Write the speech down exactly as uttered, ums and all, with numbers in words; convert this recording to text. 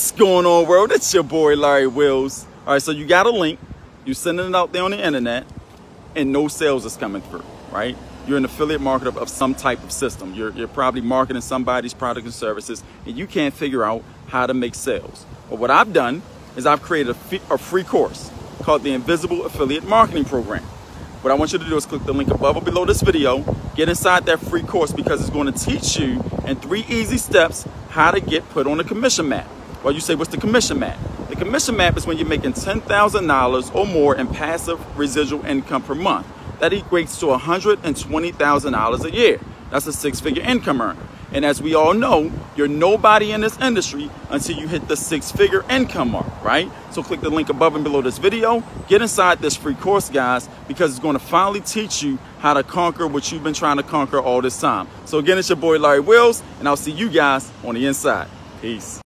What's going on, world? It's your boy Larry Wheelz. All right, so you got a link, you're sending it out there on the internet, and no sales is coming through, right? You're an affiliate marketer of some type of system. You're, you're probably marketing somebody's product and services, and you can't figure out how to make sales. Well, what I've done is I've created a, a free course called the Invisible Affiliate Marketing Program. What I want you to do is click the link above or below this video, get inside that free course, because it's going to teach you in three easy steps how to get put on a commission map. Well, you say, what's the commission map? The commission map is when you're making ten thousand dollars or more in passive residual income per month. That equates to one hundred twenty thousand dollars a year. That's a six-figure income earner. And as we all know, you're nobody in this industry until you hit the six-figure income mark, right? So click the link above and below this video. Get inside this free course, guys, because it's going to finally teach you how to conquer what you've been trying to conquer all this time. So again, it's your boy Larry Wheelz, and I'll see you guys on the inside. Peace.